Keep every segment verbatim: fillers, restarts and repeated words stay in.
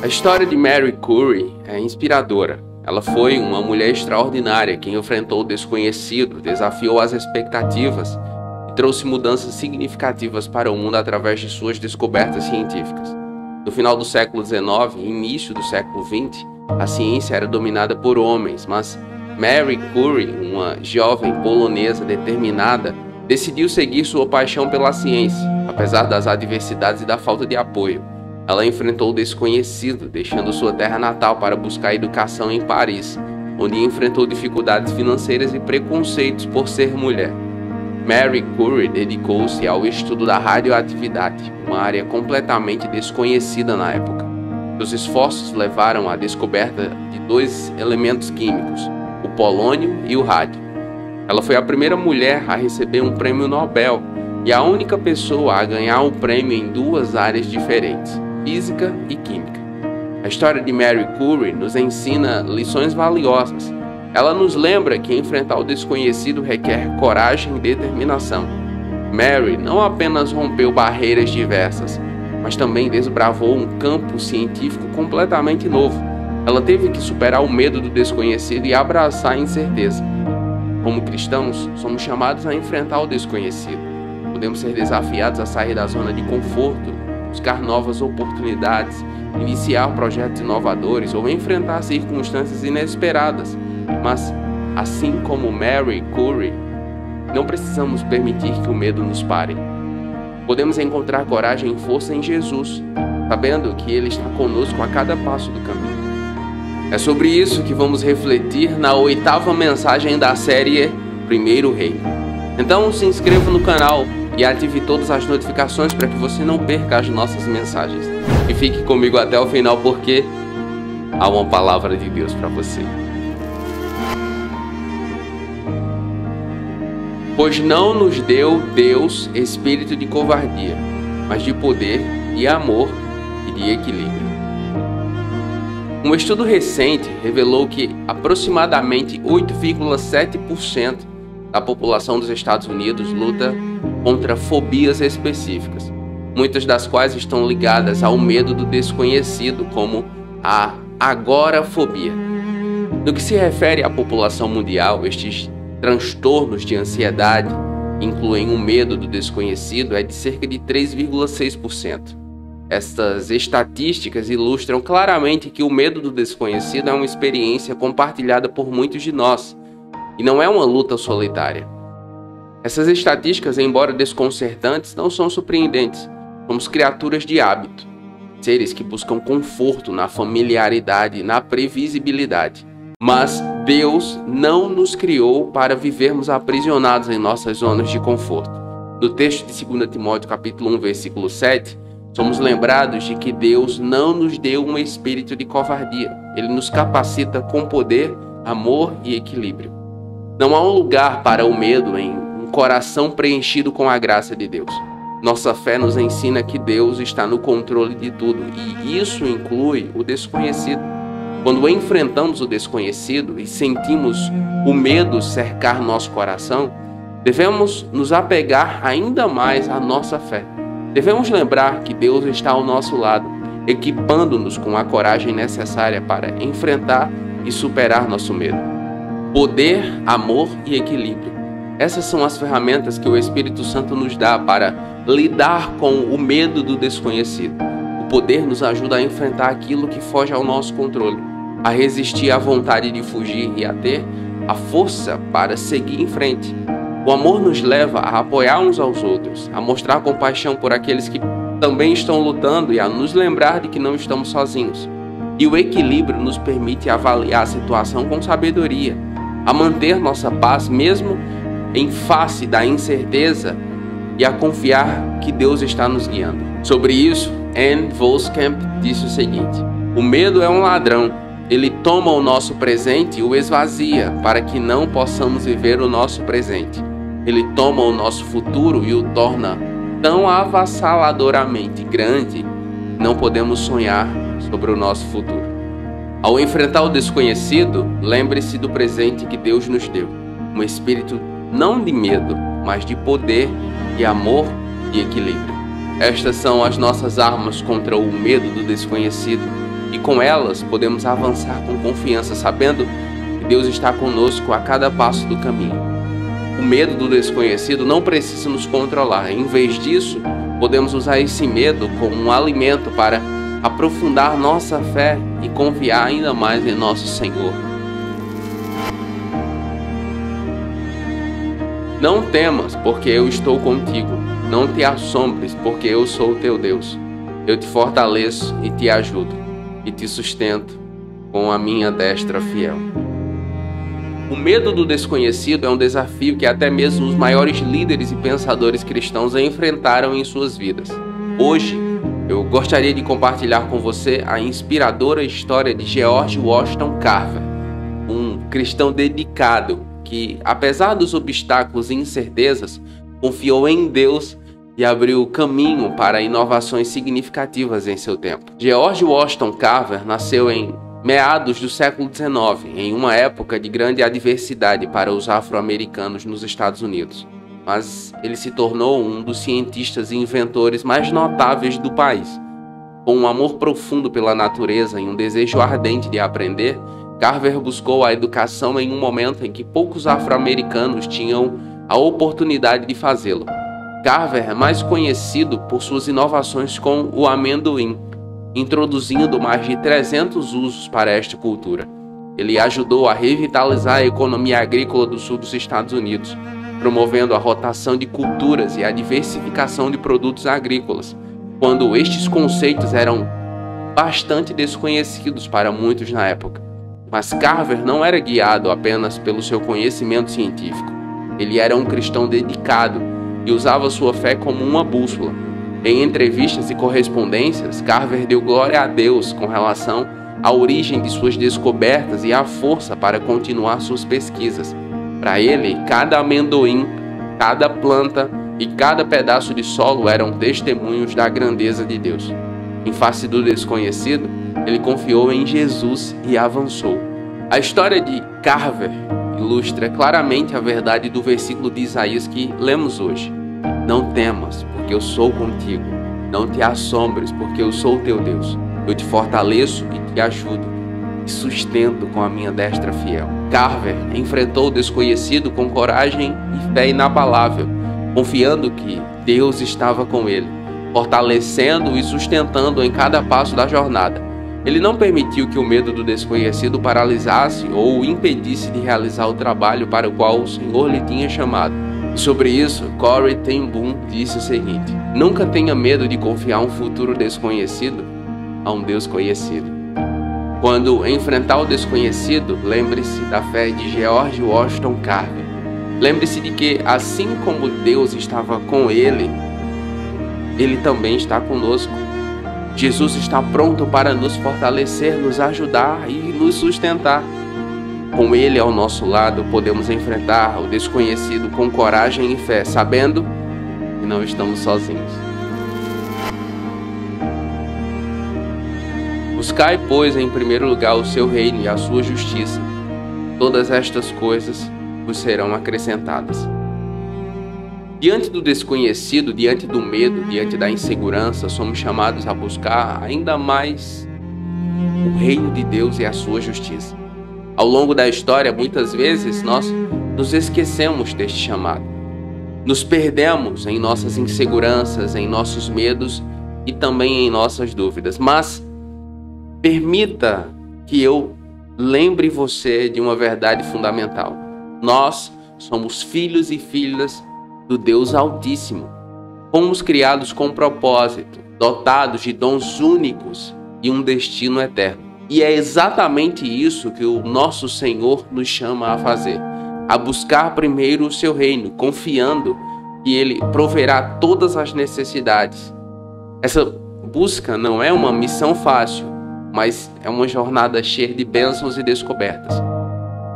A história de Marie Curie é inspiradora. Ela foi uma mulher extraordinária que enfrentou o desconhecido, desafiou as expectativas e trouxe mudanças significativas para o mundo através de suas descobertas científicas. No final do século dezenove e início do século vinte, a ciência era dominada por homens, mas Marie Curie, uma jovem polonesa determinada, decidiu seguir sua paixão pela ciência, apesar das adversidades e da falta de apoio. Ela enfrentou o desconhecido, deixando sua terra natal para buscar educação em Paris, onde enfrentou dificuldades financeiras e preconceitos por ser mulher. Marie Curie dedicou-se ao estudo da radioatividade, uma área completamente desconhecida na época. Seus esforços levaram à descoberta de dois elementos químicos, o polônio e o rádio. Ela foi a primeira mulher a receber um prêmio Nobel e a única pessoa a ganhar um prêmio em duas áreas diferentes, física e química. A história de Marie Curie nos ensina lições valiosas. Ela nos lembra que enfrentar o desconhecido requer coragem e determinação. Marie não apenas rompeu barreiras diversas, mas também desbravou um campo científico completamente novo. Ela teve que superar o medo do desconhecido e abraçar a incerteza. Como cristãos, somos chamados a enfrentar o desconhecido. Podemos ser desafiados a sair da zona de conforto, buscar novas oportunidades, iniciar projetos inovadores ou enfrentar circunstâncias inesperadas. Mas, assim como Marie Curie, não precisamos permitir que o medo nos pare. Podemos encontrar coragem e força em Jesus, sabendo que Ele está conosco a cada passo do caminho. É sobre isso que vamos refletir na oitava mensagem da série Primeiro Rei. Então se inscreva no canal e ative todas as notificações para que você não perca as nossas mensagens. E fique comigo até o final porque há uma palavra de Deus para você. Pois não nos deu Deus espírito de covardia, mas de poder, de amor e de equilíbrio. Um estudo recente revelou que aproximadamente oito vírgula sete por cento da população dos Estados Unidos luta contra fobias específicas, muitas das quais estão ligadas ao medo do desconhecido, como a agorafobia. No que se refere à população mundial, estes transtornos de ansiedade incluem o medo do desconhecido é de cerca de três vírgula seis por cento. Estas estatísticas ilustram claramente que o medo do desconhecido é uma experiência compartilhada por muitos de nós e não é uma luta solitária. Essas estatísticas, embora desconcertantes, não são surpreendentes. Somos criaturas de hábito, seres que buscam conforto na familiaridade e na previsibilidade. Mas Deus não nos criou para vivermos aprisionados em nossas zonas de conforto. No texto de Segunda Timóteo, capítulo um, versículo sete, somos lembrados de que Deus não nos deu um espírito de covardia. Ele nos capacita com poder, amor e equilíbrio. Não há um lugar para o medo em um coração preenchido com a graça de Deus. Nossa fé nos ensina que Deus está no controle de tudo, e isso inclui o desconhecido. Quando enfrentamos o desconhecido e sentimos o medo cercar nosso coração, devemos nos apegar ainda mais à nossa fé. Devemos lembrar que Deus está ao nosso lado, equipando-nos com a coragem necessária para enfrentar e superar nosso medo. Poder, amor e equilíbrio. Essas são as ferramentas que o Espírito Santo nos dá para lidar com o medo do desconhecido. O poder nos ajuda a enfrentar aquilo que foge ao nosso controle, a resistir à vontade de fugir e a ter a força para seguir em frente. O amor nos leva a apoiar uns aos outros, a mostrar compaixão por aqueles que também estão lutando e a nos lembrar de que não estamos sozinhos. E o equilíbrio nos permite avaliar a situação com sabedoria, a manter nossa paz mesmo em face da incerteza e a confiar que Deus está nos guiando. Sobre isso, Anne Voskamp disse o seguinte: o medo é um ladrão. Ele toma o nosso presente e o esvazia para que não possamos viver o nosso presente. Ele toma o nosso futuro e o torna tão avassaladoramente grande que não podemos sonhar sobre o nosso futuro. Ao enfrentar o desconhecido, lembre-se do presente que Deus nos deu. Um espírito não de medo, mas de poder, de amor e equilíbrio. Estas são as nossas armas contra o medo do desconhecido. e com elas podemos avançar com confiança, sabendo que Deus está conosco a cada passo do caminho. O medo do desconhecido não precisa nos controlar. Em vez disso, podemos usar esse medo como um alimento para aprofundar nossa fé e confiar ainda mais em nosso Senhor. Não temas, porque eu estou contigo. Não te assombres, porque eu sou o teu Deus. Eu te fortaleço e te ajudo, e te sustento com a minha destra fiel. O medo do desconhecido é um desafio que até mesmo os maiores líderes e pensadores cristãos enfrentaram em suas vidas. Hoje, eu gostaria de compartilhar com você a inspiradora história de George Washington Carver, um cristão dedicado que, apesar dos obstáculos e incertezas, confiou em Deus e abriu caminho para inovações significativas em seu tempo. George Washington Carver nasceu em meados do século dezenove, em uma época de grande adversidade para os afro-americanos nos Estados Unidos. Mas ele se tornou um dos cientistas e inventores mais notáveis do país. Com um amor profundo pela natureza e um desejo ardente de aprender, Carver buscou a educação em um momento em que poucos afro-americanos tinham a oportunidade de fazê-lo. Carver é mais conhecido por suas inovações com o amendoim, introduzindo mais de trezentos usos para esta cultura. Ele ajudou a revitalizar a economia agrícola do sul dos Estados Unidos, promovendo a rotação de culturas e a diversificação de produtos agrícolas, quando estes conceitos eram bastante desconhecidos para muitos na época. Mas Carver não era guiado apenas pelo seu conhecimento científico. Ele era um cristão dedicado e usava sua fé como uma bússola. Em entrevistas e correspondências, Carver deu glória a Deus com relação à origem de suas descobertas e à força para continuar suas pesquisas. Para ele, cada amendoim, cada planta e cada pedaço de solo eram testemunhos da grandeza de Deus. Em face do desconhecido, ele confiou em Jesus e avançou. A história de Carver ilustra claramente a verdade do versículo de Isaías que lemos hoje. Não temas, porque eu sou contigo. Não te assombres, porque eu sou o teu Deus. Eu te fortaleço e te ajudo, e sustento com a minha destra fiel. Carver enfrentou o desconhecido com coragem e fé inabalável, confiando que Deus estava com ele, fortalecendo e sustentando em cada passo da jornada. Ele não permitiu que o medo do desconhecido paralisasse ou o impedisse de realizar o trabalho para o qual o Senhor lhe tinha chamado. Sobre isso, Corrie Ten Boom disse o seguinte: nunca tenha medo de confiar um futuro desconhecido a um Deus conhecido. Quando enfrentar o desconhecido, lembre-se da fé de George Washington Carver. Lembre-se de que, assim como Deus estava com ele, ele também está conosco. Jesus está pronto para nos fortalecer, nos ajudar e nos sustentar. Com ele ao nosso lado, podemos enfrentar o desconhecido com coragem e fé, sabendo que não estamos sozinhos. Buscai, pois, em primeiro lugar o seu reino e a sua justiça. Todas estas coisas vos serão acrescentadas. Diante do desconhecido, diante do medo, diante da insegurança, somos chamados a buscar ainda mais o reino de Deus e a sua justiça. Ao longo da história, muitas vezes nós nos esquecemos deste chamado. Nos perdemos em nossas inseguranças, em nossos medos e também em nossas dúvidas. Mas permita que eu lembre você de uma verdade fundamental. Nós somos filhos e filhas do Deus Altíssimo. Fomos criados com propósito, dotados de dons únicos e um destino eterno. E é exatamente isso que o nosso Senhor nos chama a fazer, a buscar primeiro o seu reino, confiando que ele proverá todas as necessidades. Essa busca não é uma missão fácil, mas é uma jornada cheia de bênçãos e descobertas.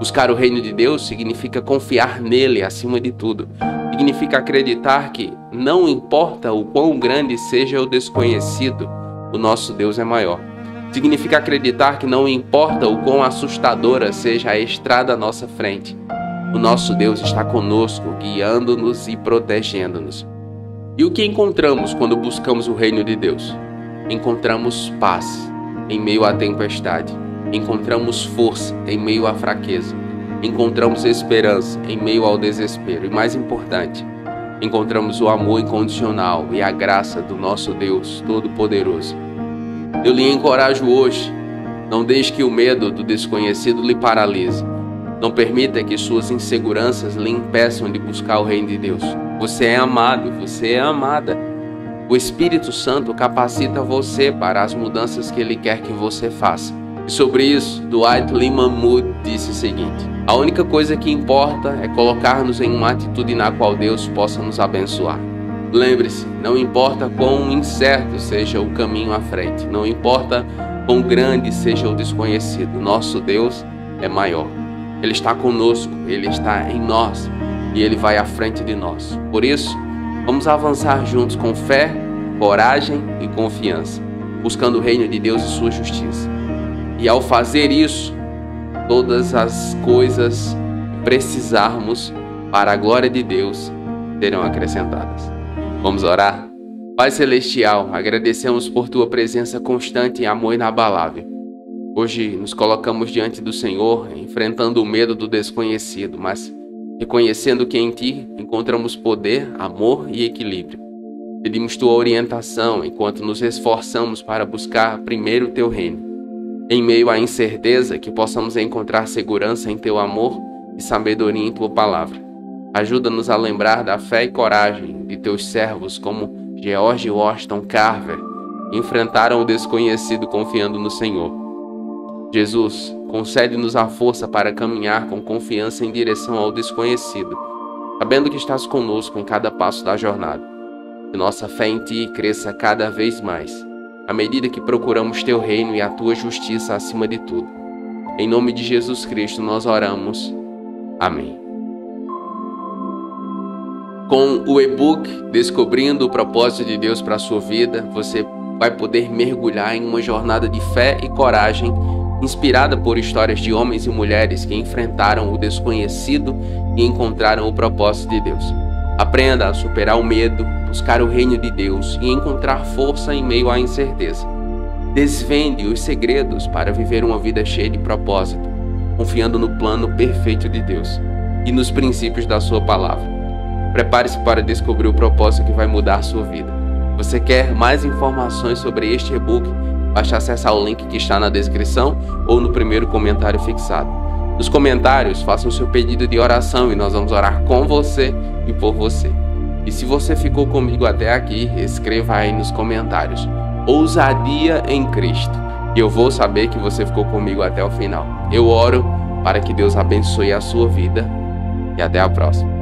Buscar o reino de Deus significa confiar nele acima de tudo. Significa acreditar que, não importa o quão grande seja o desconhecido, o nosso Deus é maior. Significa acreditar que não importa o quão assustadora seja a estrada à nossa frente, o nosso Deus está conosco, guiando-nos e protegendo-nos. E o que encontramos quando buscamos o reino de Deus? Encontramos paz. em meio à tempestade. Encontramos força em meio à fraqueza. Encontramos esperança em meio ao desespero. E mais importante, encontramos o amor incondicional e a graça do nosso Deus Todo-Poderoso. Eu lhe encorajo hoje. Não deixe que o medo do desconhecido lhe paralise. Não permita que suas inseguranças lhe impeçam de buscar o reino de Deus. Você é amado, você é amada. O Espírito Santo capacita você para as mudanças que Ele quer que você faça. E sobre isso, Dwight Lyman Moody disse o seguinte: a única coisa que importa é colocar-nos em uma atitude na qual Deus possa nos abençoar. Lembre-se, não importa quão incerto seja o caminho à frente, não importa quão grande seja o desconhecido, nosso Deus é maior. Ele está conosco, Ele está em nós e Ele vai à frente de nós. Por isso, vamos avançar juntos com fé, coragem e confiança, buscando o reino de Deus e sua justiça. E ao fazer isso, todas as coisas que precisarmos para a glória de Deus serão acrescentadas. Vamos orar? Pai Celestial, agradecemos por Tua presença constante e amor inabalável. Hoje nos colocamos diante do Senhor, enfrentando o medo do desconhecido, mas reconhecendo que em Ti encontramos poder, amor e equilíbrio. Pedimos Tua orientação enquanto nos esforçamos para buscar primeiro o Teu reino. Em meio à incerteza, que possamos encontrar segurança em Teu amor e sabedoria em Tua palavra. Ajuda-nos a lembrar da fé e coragem de Teus servos como George Washington Carver, que enfrentaram o desconhecido confiando no Senhor. Jesus, concede-nos a força para caminhar com confiança em direção ao desconhecido, sabendo que estás conosco em cada passo da jornada. Que nossa fé em Ti cresça cada vez mais, à medida que procuramos Teu reino e a Tua justiça acima de tudo. Em nome de Jesus Cristo nós oramos. Amém. Com o e-book Descobrindo o Propósito de Deus para a Sua Vida, você vai poder mergulhar em uma jornada de fé e coragem inspirada por histórias de homens e mulheres que enfrentaram o desconhecido e encontraram o propósito de Deus. Aprenda a superar o medo, buscar o reino de Deus e encontrar força em meio à incerteza. Desvende os segredos para viver uma vida cheia de propósito, confiando no plano perfeito de Deus e nos princípios da Sua palavra. Prepare-se para descobrir o propósito que vai mudar sua vida. Você quer mais informações sobre este e-book? Basta acessar o link que está na descrição ou no primeiro comentário fixado. Nos comentários, faça o seu pedido de oração e nós vamos orar com você e por você. E se você ficou comigo até aqui, escreva aí nos comentários: ousadia em Cristo. E eu vou saber que você ficou comigo até o final. Eu oro para que Deus abençoe a sua vida e até a próxima.